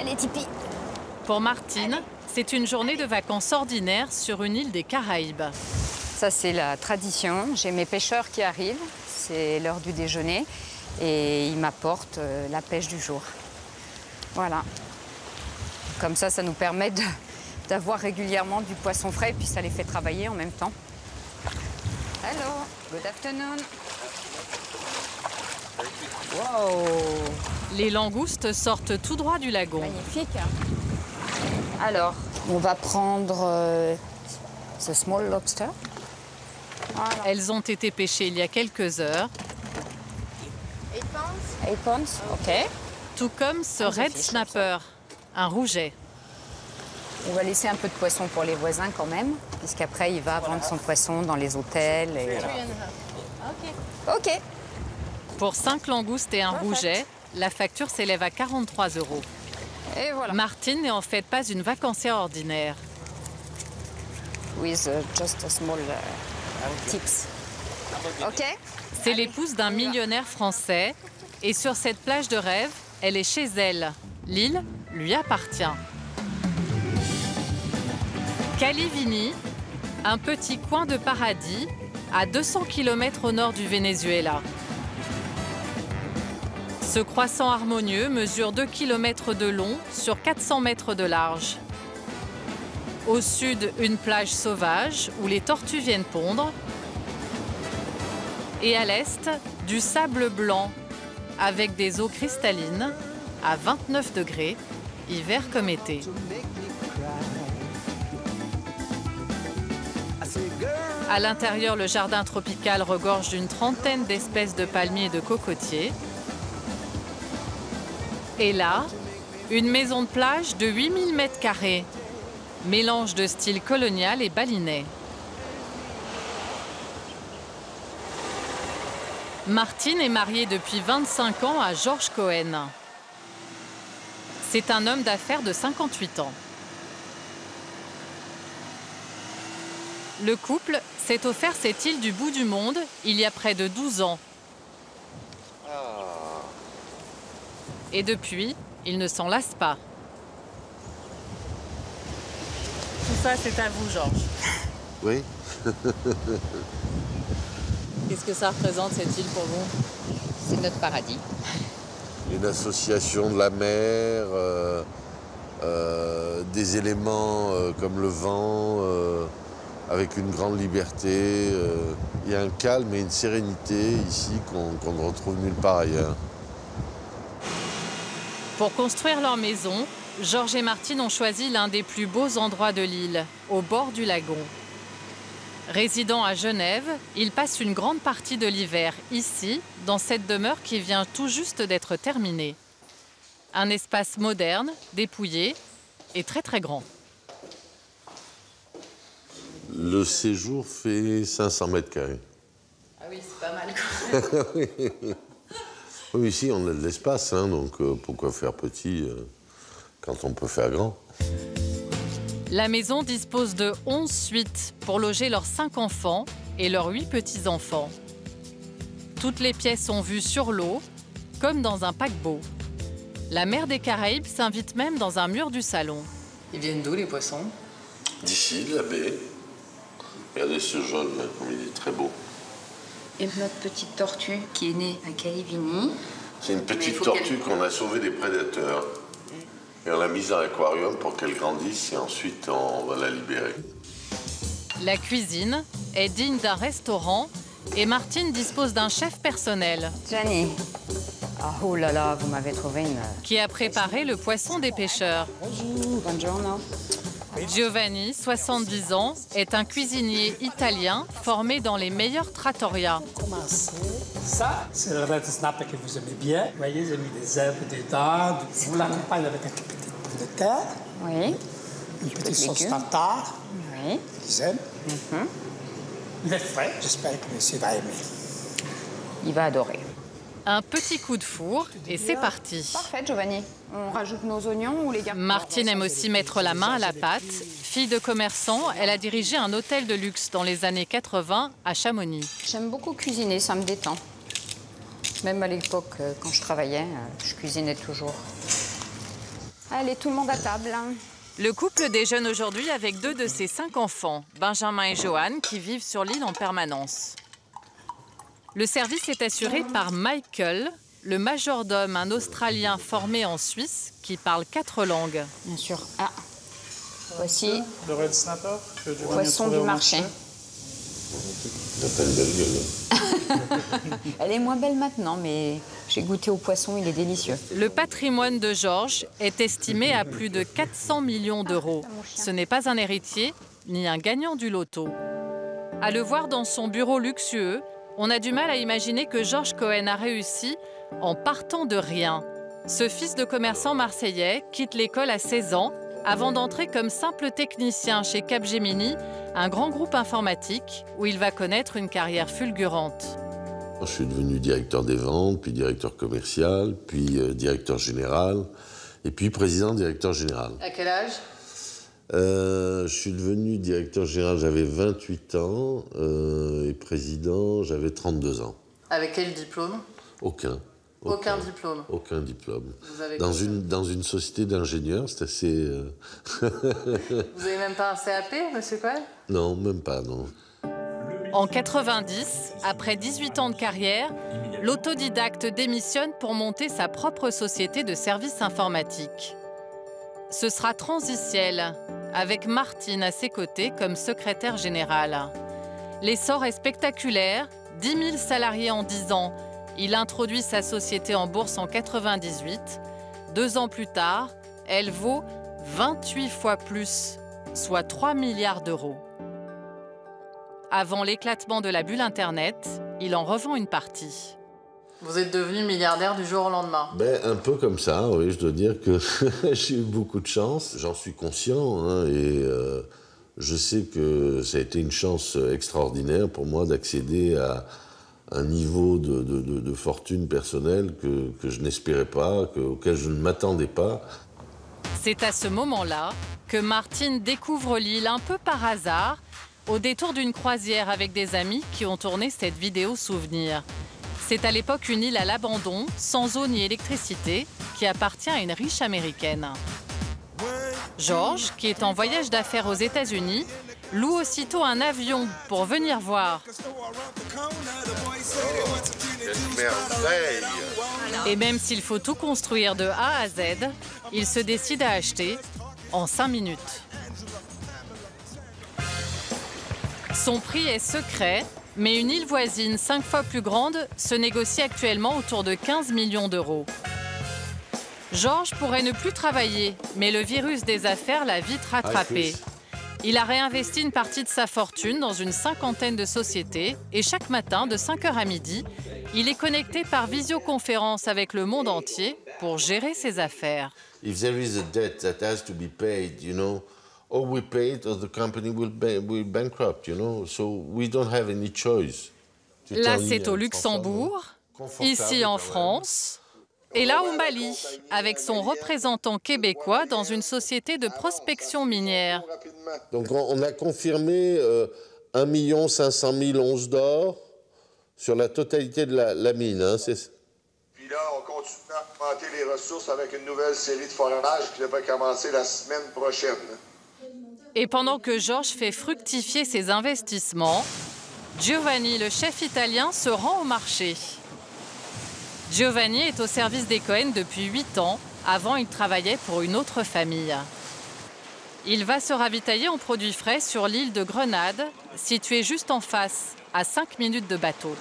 Allez Tipeee. Pour Martine, c'est une journée de vacances ordinaire sur une île des Caraïbes. Ça, c'est la tradition. J'ai mes pêcheurs qui arrivent, c'est l'heure du déjeuner, et ils m'apportent la pêche du jour. Voilà. Comme ça, ça nous permet d'avoir régulièrement du poisson frais, et puis ça les fait travailler en même temps. Hello, good afternoon. Wow. Les langoustes sortent tout droit du lagon. Magnifique. Alors, on va prendre ce small lobster. Voilà. Elles ont été pêchées il y a quelques heures. 8 pounds. OK. Tout comme ce red snapper, un rouget. On va laisser un peu de poisson pour les voisins quand même, puisqu'après, il va vendre son poisson dans les hôtels. Et... OK. Pour 5 langoustes et un rouget, la facture s'élève à 43 €. Et voilà. Martine n'est en fait pas une vacancière ordinaire. With just a small tips. Okay. C'est l'épouse d'un millionnaire français. Et sur cette plage de rêve, elle est chez elle. L'île lui appartient. Calivigny, un petit coin de paradis à 200 km au nord du Venezuela. Ce croissant harmonieux mesure 2 km de long sur 400 mètres de large. Au sud, une plage sauvage où les tortues viennent pondre. Et à l'est, du sable blanc avec des eaux cristallines à 29 degrés, hiver comme été. À l'intérieur, le jardin tropical regorge d'une trentaine d'espèces de palmiers et de cocotiers. Et là, une maison de plage de 8000 m², mélange de style colonial et balinais. Martine est mariée depuis 25 ans à Georges Cohen. C'est un homme d'affaires de 58 ans. Le couple s'est offert cette île du bout du monde il y a près de 12 ans. Et depuis, ils ne s'en lassent pas. Tout ça, c'est à vous, Georges. Oui. Qu'est-ce que ça représente, cette île, pour vous? C'est notre paradis. Une association de la mer, des éléments comme le vent, avec une grande liberté. Il y a un calme et une sérénité ici qu'on ne retrouve nulle part ailleurs. Pour construire leur maison, Georges et Martine ont choisi l'un des plus beaux endroits de l'île, au bord du lagon. Résidant à Genève, ils passent une grande partie de l'hiver ici, dans cette demeure qui vient tout juste d'être terminée. Un espace moderne, dépouillé et très très grand. Le séjour fait 500 m². Ah oui, c'est pas mal quand même. Oui, ici, on a de l'espace, hein, donc pourquoi faire petit quand on peut faire grand? La maison dispose de 11 suites pour loger leurs 5 enfants et leurs 8 petits-enfants. Toutes les pièces sont vues sur l'eau, comme dans un paquebot. La mer des Caraïbes s'invite même dans un mur du salon. Ils viennent d'où, les poissons? D'ici, de la baie. Regardez ce jaune, là, comme il est très beau. Et notre petite tortue qui est née à Calivigny. C'est une petite tortue qu'on a sauvée des prédateurs. Et on l'a mise à l'aquarium pour qu'elle grandisse et ensuite on va la libérer. La cuisine est digne d'un restaurant et Martine dispose d'un chef personnel. Giovanni. Oh là là, vous m'avez trouvé une... Qui a préparé le poisson des pêcheurs. Bonjour. Bonjour. Giovanni, 70 ans, est un cuisinier italien formé dans les meilleurs trattorias. Ça, c'est le red snapper que vous aimez bien. Vous voyez, j'ai mis des herbes dedans. Vous l'accompagnez avec un petit peu de terre. Oui. Une petite sauce tartare. Oui. Ils aiment. Les frais, j'espère que monsieur va aimer. Il va adorer. Un petit coup de four et c'est parti. Parfait, Giovanni. On rajoute nos oignons ou les garçons. Martine aime aussi mettre la main à la pâte. Fille de commerçant, elle a dirigé un hôtel de luxe dans les années 80 à Chamonix. J'aime beaucoup cuisiner, ça me détend. Même à l'époque, quand je travaillais, je cuisinais toujours. Allez, tout le monde à table. Le couple déjeune aujourd'hui avec deux de ses 5 enfants, Benjamin et Johan, qui vivent sur l'île en permanence. Le service est assuré par Michael, le majordome, un Australien formé en Suisse qui parle 4 langues. Bien sûr. Ah, voici le red snapper, du poisson du marché. Elle est moins belle maintenant, mais j'ai goûté au poisson, il est délicieux. Le patrimoine de Georges est estimé à plus de 400 millions d'euros. Ce n'est pas un héritier, ni un gagnant du loto. À le voir dans son bureau luxueux, on a du mal à imaginer que Georges Cohen a réussi en partant de rien. Ce fils de commerçant marseillais quitte l'école à 16 ans avant d'entrer comme simple technicien chez Capgemini, un grand groupe informatique où il va connaître une carrière fulgurante. Je suis devenu directeur des ventes, puis directeur commercial, puis directeur général, et puis président-directeur général. À quel âge ? Je suis devenu directeur général, j'avais 28 ans, et président, j'avais 32 ans. Avec quel diplôme ? Aucun. Aucun diplôme. Aucun diplôme. Dans une société d'ingénieurs, c'est assez... Vous n'avez même pas un CAP, monsieur Cohen ? Non, même pas, non. En 90, après 18 ans de carrière, l'autodidacte démissionne pour monter sa propre société de services informatiques. Ce sera Transitiel, avec Martine à ses côtés comme secrétaire générale. L'essor est spectaculaire, 10 000 salariés en 10 ans. Il introduit sa société en bourse en 98. 2 ans plus tard, elle vaut 28 fois plus, soit 3 milliards d'euros. Avant l'éclatement de la bulle Internet, il en revend une partie. Vous êtes devenu milliardaire du jour au lendemain. Un peu comme ça, oui. Je dois dire que j'ai eu beaucoup de chance. J'en suis conscient, hein, et je sais que ça a été une chance extraordinaire pour moi d'accéder à un niveau de fortune personnelle que je n'espérais pas, auquel je ne m'attendais pas. C'est à ce moment-là que Martine découvre l'île un peu par hasard, au détour d'une croisière avec des amis qui ont tourné cette vidéo souvenir. C'est à l'époque une île à l'abandon, sans eau ni électricité, qui appartient à une riche américaine. Georges, qui est en voyage d'affaires aux États-Unis, loue aussitôt un avion pour venir voir. Et même s'il faut tout construire de A à Z, il se décide à acheter en 5 minutes. Son prix est secret, mais une île voisine 5 fois plus grande se négocie actuellement autour de 15 millions d'euros. Georges pourrait ne plus travailler, mais le virus des affaires l'a vite rattrapé. Il a réinvesti une partie de sa fortune dans une 50aine de sociétés et chaque matin, de 5h à midi, il est connecté par visioconférence avec le monde entier pour gérer ses affaires. If there is a debt that has to be paid, you know, or we pay it or the company will bankrupt, you know, so we don't have any choice. Là, c'est au Luxembourg, ici en France, et là au Mali, avec son représentant québécois dans une société de prospection minière. Donc on a confirmé 1 500 000 onces d'or sur la totalité de la mine. Hein, puis là, on continue à augmenter les ressources avec une nouvelle série de forages qui devrait commencer la semaine prochaine. Et pendant que Georges fait fructifier ses investissements, Giovanni, le chef italien, se rend au marché. Giovanni est au service des Cohen depuis 8 ans. Avant, il travaillait pour une autre famille. Il va se ravitailler en produits frais sur l'île de Grenade, située juste en face, à 5 minutes de bateau.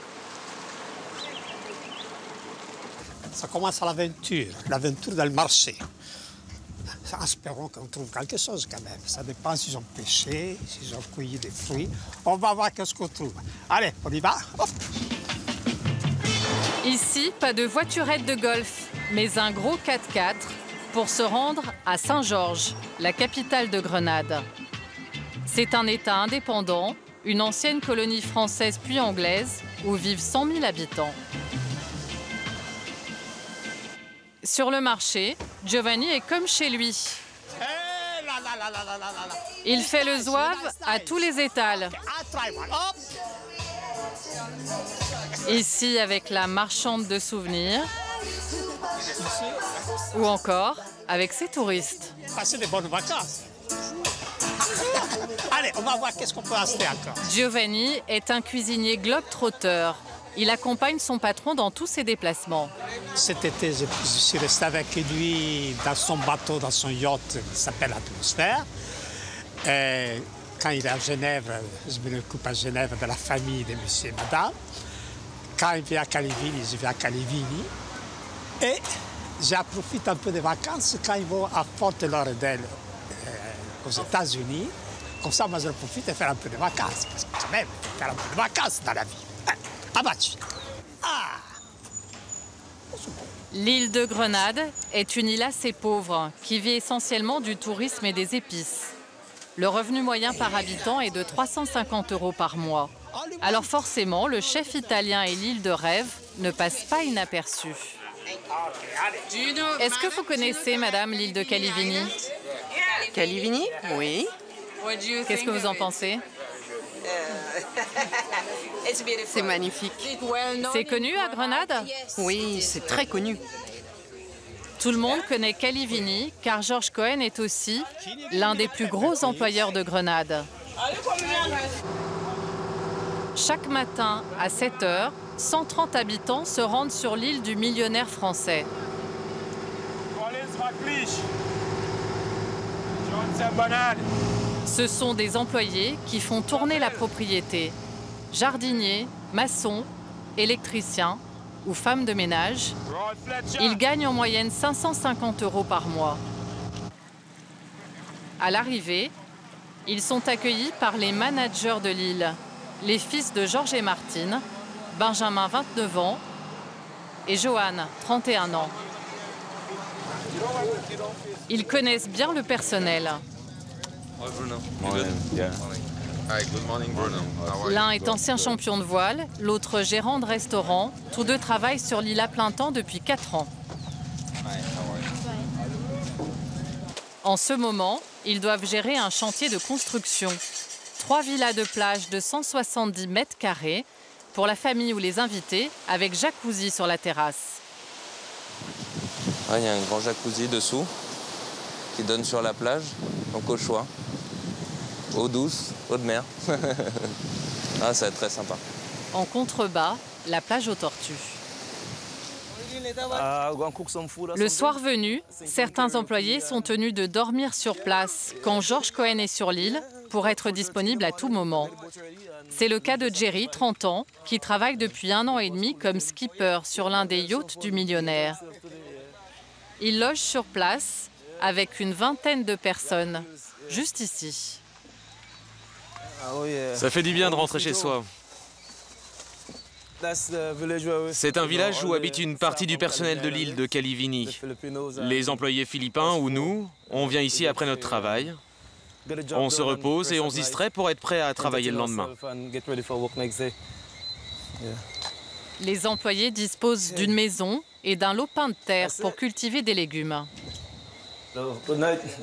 Ça commence à l'aventure dans le marché. Espérons qu'on trouve quelque chose quand même. Ça dépend s'ils ont pêché, s'ils ont cueilli des fruits. On va voir qu'est-ce qu'on trouve. Allez, on y va. Hop. Ici, pas de voiturette de golf, mais un gros 4x4 pour se rendre à Saint-Georges, la capitale de Grenade. C'est un État indépendant, une ancienne colonie française puis anglaise, où vivent 100 000 habitants. Sur le marché, Giovanni est comme chez lui. Il fait le zouave à tous les étals. Ici, avec la marchande de souvenirs. Ou encore avec ses touristes. Passez des bonnes vacances. Allez, on va voir qu'est-ce qu'on peut acheter encore. Giovanni est un cuisinier globe-trotteur. Il accompagne son patron dans tous ses déplacements. Cet été, je suis resté avec lui dans son bateau, dans son yacht qui s'appelle Atmosphère. Et quand il est à Genève, je me occupe à Genève de la famille de monsieur et madame. Quand il vient à Calivigny, je vais à Calivigny. Et j'en profite un peu des vacances quand ils vont à Fort-Lardel aux États-Unis. Comme ça, moi, je profite de faire un peu de vacances. Parce que quand même, faire un peu de vacances dans la vie. Abattu. Ah. L'île de Grenade est une île assez pauvre qui vit essentiellement du tourisme et des épices. Le revenu moyen par habitant est de 350 € par mois. Alors forcément, le chef italien et l'île de rêve ne passent pas inaperçus. Est-ce que vous connaissez, madame, l'île de Calivigny? Calivigny? Oui. Qu'est-ce que vous en pensez? C'est magnifique. C'est connu à Grenade? Oui, c'est très connu. Tout le monde connaît Calivigny, car Georges Cohen est aussi l'un des plus gros employeurs de Grenade. Chaque matin, à 7 heures, 130 habitants se rendent sur l'île du millionnaire français. Ce sont des employés qui font tourner la propriété. Jardiniers, maçons, électriciens ou femmes de ménage, ils gagnent en moyenne 550 € par mois. À l'arrivée, ils sont accueillis par les managers de l'île, les fils de Georges et Martine, Benjamin, 29 ans, et Johan, 31 ans. Ils connaissent bien le personnel. L'un est ancien champion de voile, l'autre gérant de restaurant. Tous deux travaillent sur l'île à plein temps depuis 4 ans. En ce moment, ils doivent gérer un chantier de construction. 3 villas de plage de 170 mètres carrés pour la famille ou les invités, avec jacuzzi sur la terrasse. Ah, il y a un grand jacuzzi dessous qui donne sur la plage, donc au choix. Eau douce, eau de mer. Ah, ça va être très sympa. En contrebas, la plage aux tortues. Le soir venu, certains employés sont tenus de dormir sur place quand Georges Cohen est sur l'île pour être disponible à tout moment. C'est le cas de Jerry, 30 ans, qui travaille depuis 1 an et demi comme skipper sur l'un des yachts du millionnaire. Il loge sur place avec une vingtaine de personnes, juste ici. Ça fait du bien de rentrer chez soi. C'est un village où habite une partie du personnel de l'île de Calivigny. Les employés philippins ou nous, on vient ici après notre travail, on se repose et on se distrait pour être prêt à travailler le lendemain. Les employés disposent d'une maison et d'un lopin de terre pour cultiver des légumes.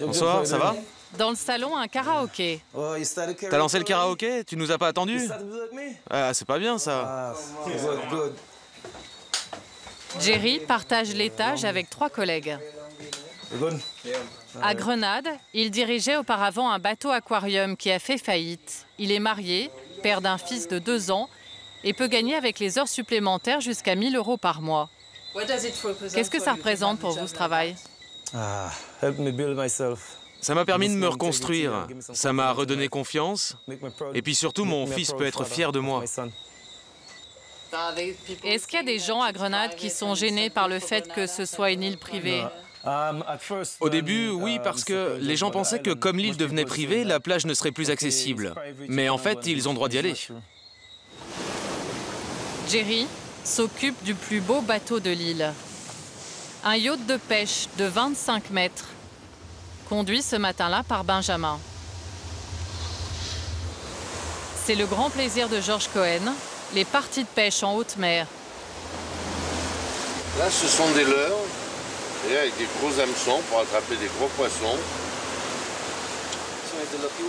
Bonsoir, ça va? Dans le salon, un karaoké. T'as lancé le karaoké? Tu nous as pas attendu? Ah, c'est pas bien ça. Jerry partage l'étage avec 3 collègues. À Grenade, il dirigeait auparavant un bateau aquarium qui a fait faillite. Il est marié, père d'un fils de 2 ans et peut gagner avec les heures supplémentaires jusqu'à 1 000 € par mois. Qu'est-ce que ça représente pour vous, ce travail? Ça m'a permis de me reconstruire, ça m'a redonné confiance, et puis surtout, mon fils peut être fier de moi. Est-ce qu'il y a des gens à Grenade qui sont gênés par le fait que ce soit une île privée? Au début, oui, parce que les gens pensaient que comme l'île devenait privée, la plage ne serait plus accessible. Mais en fait, ils ont droit d'y aller. Jerry s'occupe du plus beau bateau de l'île. Un yacht de pêche de 25 mètres. Conduit ce matin-là par Benjamin. C'est le grand plaisir de Georges Cohen, les parties de pêche en haute mer. Là, ce sont des leurres, avec des gros hameçons pour attraper des gros poissons.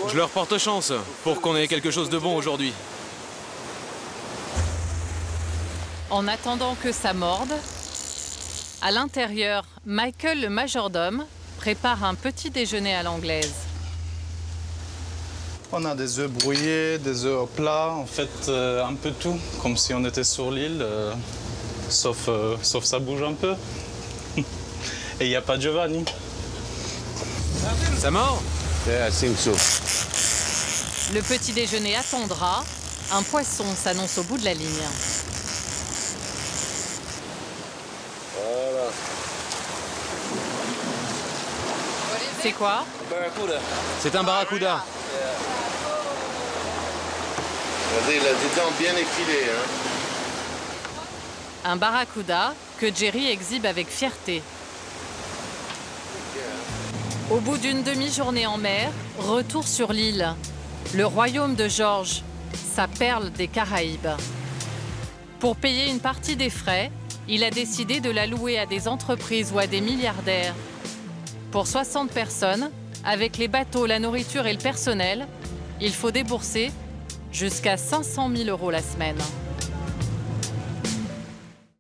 Je leur porte chance pour qu'on ait quelque chose de bon aujourd'hui. En attendant que ça morde, à l'intérieur, Michael, le majordome, prépare un petit déjeuner à l'anglaise. On a des œufs brouillés, des œufs au plat, en fait un peu tout, comme si on était sur l'île, sauf ça bouge un peu. Et il n'y a pas Giovanni. Ça mord ? Le petit déjeuner attendra. Un poisson s'annonce au bout de la ligne. Voilà. C'est quoi ? C'est un barracuda. Regardez, il a des dents bien effilées. Hein. Un barracuda que Jerry exhibe avec fierté. Au bout d'une demi-journée en mer, retour sur l'île. Le royaume de Georges, sa perle des Caraïbes. Pour payer une partie des frais, il a décidé de la louer à des entreprises ou à des milliardaires. Pour 60 personnes, avec les bateaux, la nourriture et le personnel, il faut débourser jusqu'à 500 000 euros la semaine.